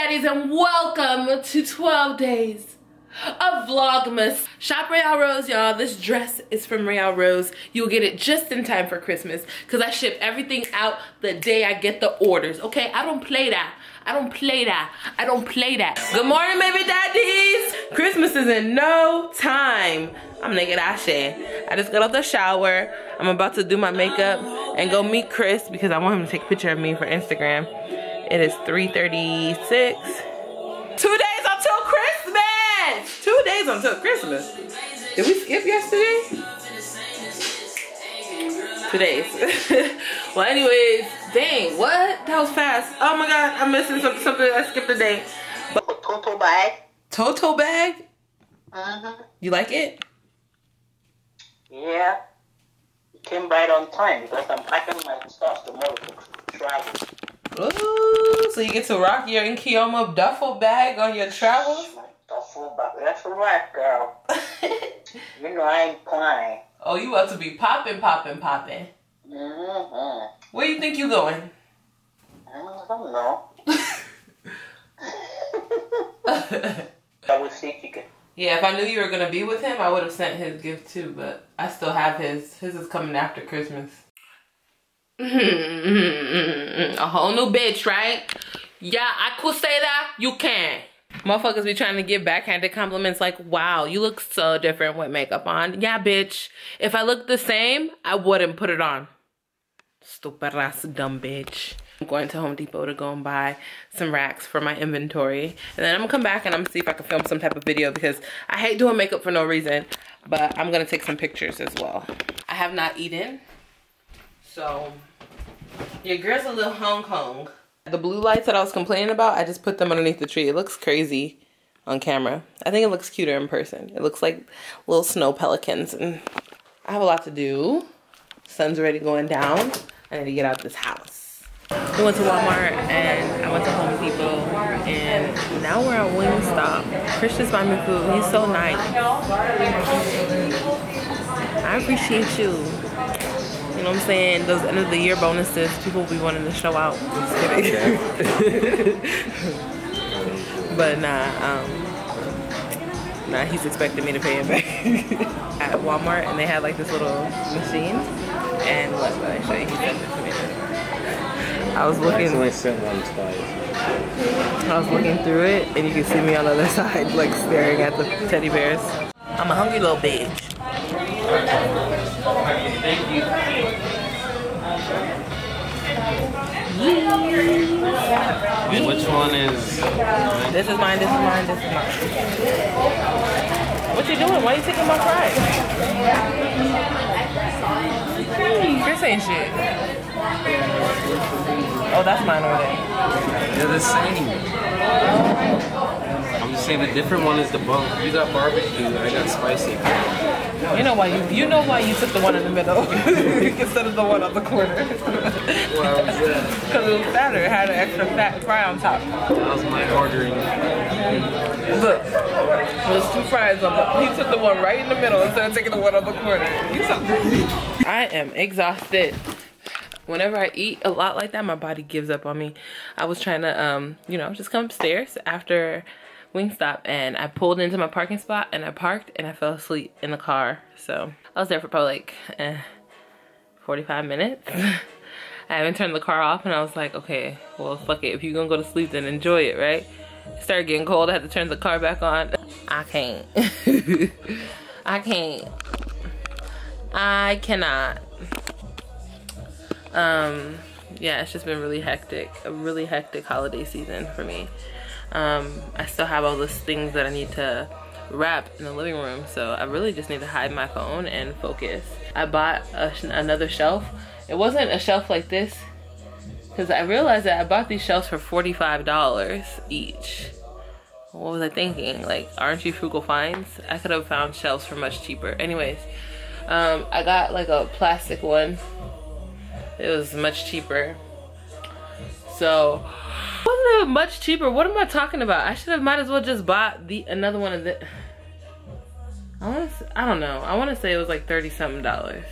daddies, and welcome to 12 days of Vlogmas. Shop Reyal Rose, y'all. This dress is from Reyal Rose. You'll get it just in time for Christmas because I ship everything out the day I get the orders, okay? I don't play that. I don't play that. I don't play that. Good morning, baby daddies. Christmas is in no time. I'm naked Ashe. I just got out the shower. I'm about to do my makeup and go meet Chris because I want him to take a picture of me for Instagram. It is 3:36. 2 days until Christmas. 2 days until Christmas. Did we skip yesterday? 2 days. Well, anyways, dang, what? That was fast. Oh my God, I'm missing something. I skipped a day. Toto bag. Toto bag? Mm-hmm. You like it? Yeah. It came right on time because I'm packing my stuff tomorrow to travel. Ooh, so you get to rock your Inkyoma duffel bag on your travels? Duffel bag. That's right, girl. You know I ain't playing. Oh, you about to be popping, popping, popping. Mm-hmm. Where do you think you going? I don't know. I would see chicken. Yeah, if I knew you were gonna be with him, I would have sent his gift too. But I still have his. His is coming after Christmas. A whole new bitch, right? Yeah, I could say that. You can. Motherfuckers be trying to give backhanded compliments like, wow, you look so different with makeup on. Yeah, bitch. If I looked the same, I wouldn't put it on. Stupid ass dumb bitch. I'm going to Home Depot to go and buy some racks for my inventory. And then I'm gonna come back and I'm gonna see if I can film some type of video because I hate doing makeup for no reason. But I'm gonna take some pictures as well. I have not eaten. So, your girl's a little Hong Kong. The blue lights that I was complaining about, I just put them underneath the tree. It looks crazy on camera. I think it looks cuter in person. It looks like little snow pelicans. And I have a lot to do. Sun's already going down. I need to get out of this house. We went to Walmart and I went to Home Depot. And now we're at Wingstop. Chris just buying me food. He's so nice. I appreciate you. You know what I'm saying? Those end of the year bonuses, people will be wanting to show out. Just kidding. But nah, he's expecting me to pay him back. At Walmart, and they had like this little machine. And what did I show you? He sent it to me. I was looking through it, and you can see me on the other side, like staring at the teddy bears. I'm a hungry little bitch. And which one is mine? This is mine, this is mine, this is mine. What you doing? Why are you taking my fries? Chris ain't shit. Oh, that's mine over there. They're the same. I'm just saying the different one is the bunk. You got barbecue, I got spicy. You know why you took the one in the middle instead of the one on the corner. Well, because it was fatter, it had an extra fat fry on top. That was my ordering. Look, there's two fries on the. He took the one right in the middle instead of taking the one on the corner. I am exhausted. Whenever I eat a lot like that, my body gives up on me. I was trying to, you know, just come upstairs after Wingstop, and I pulled into my parking spot and I parked and I fell asleep in the car. So I was there for probably like 45 minutes. I haven't turned the car off and I was like, okay, well fuck it, if you're gonna go to sleep then enjoy it, right? It started getting cold, I had to turn the car back on. I can't. I can't. I cannot. Yeah, it's just been really hectic, a really hectic holiday season for me. I still have all those things that I need to wrap in the living room, so I really just need to hide my phone and focus. I bought another shelf. It wasn't a shelf like this because I realized that I bought these shelves for $45 each. What was I thinking? Like, aren't you frugal finds? I could have found shelves for much cheaper. Anyways, I got like a plastic one. It was much cheaper. So wasn't it much cheaper? What am I talking about? I should have might as well just bought another one of the. I don't know. I want to say it was like $30-something.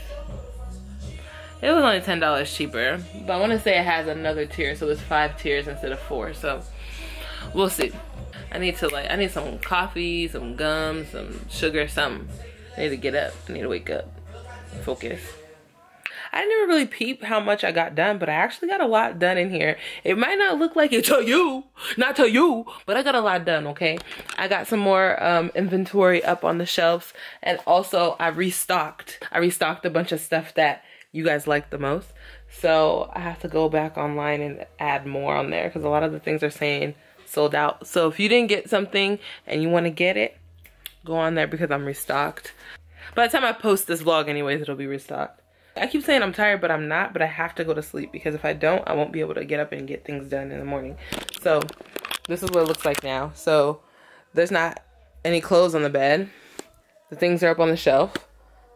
It was only $10 cheaper, but I want to say it has another tier, so it's 5 tiers instead of 4. So we'll see. I need to like, I need some coffee, some gum, some sugar, something. I need to get up. I need to wake up. Focus. I never really peep how much I got done, but I actually got a lot done in here. It might not look like it to you, not to you, but I got a lot done, okay? I got some more inventory up on the shelves, and also I restocked. I restocked a bunch of stuff that you guys like the most. So I have to go back online and add more on there because a lot of the things are saying sold out. So if you didn't get something and you want to get it, go on there because I'm restocked. By the time I post this vlog anyways, it'll be restocked. I keep saying I'm tired, but I'm not, but I have to go to sleep because if I don't, I won't be able to get up and get things done in the morning. So this is what it looks like now. So there's not any clothes on the bed. The things are up on the shelf.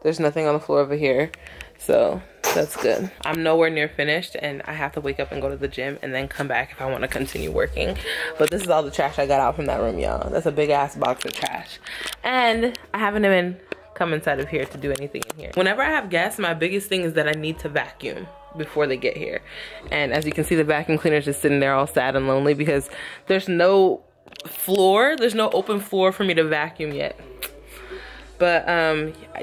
There's nothing on the floor over here. So that's good. I'm nowhere near finished and I have to wake up and go to the gym and then come back if I want to continue working. But this is all the trash I got out from that room, y'all. That's a big ass box of trash. And I haven't even come inside of here to do anything in here. Whenever I have guests, my biggest thing is that I need to vacuum before they get here. And as you can see, the vacuum cleaner's just sitting there all sad and lonely because there's no floor, there's no open floor for me to vacuum yet. But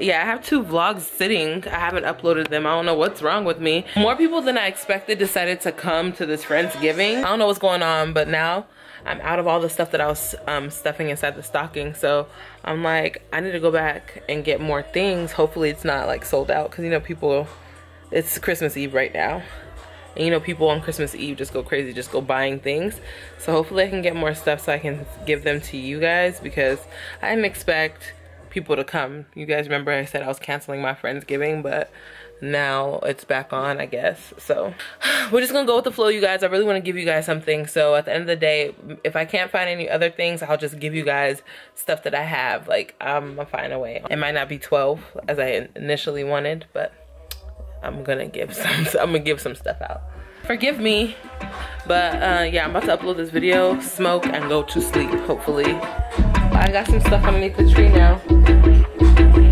yeah, I have 2 vlogs sitting. I haven't uploaded them. I don't know what's wrong with me. More people than I expected decided to come to this Friendsgiving. I don't know what's going on, but now I'm out of all the stuff that I was stuffing inside the stocking. So I'm like, I need to go back and get more things. Hopefully it's not like sold out. Cause you know, people, it's Christmas Eve right now. And you know, people on Christmas Eve just go crazy, just go buying things. So hopefully I can get more stuff so I can give them to you guys because I didn't expect people to come. You guys remember I said I was canceling my Friendsgiving, but now it's back on, I guess. So we're just gonna go with the flow, you guys. I really want to give you guys something. So at the end of the day, if I can't find any other things, I'll just give you guys stuff that I have. Like I'm gonna find a way. It might not be 12 as I initially wanted, but I'm gonna give some. I'm gonna give some stuff out. Forgive me, but yeah, I'm about to upload this video, smoke, and go to sleep. Hopefully, I got some stuff underneath the tree now.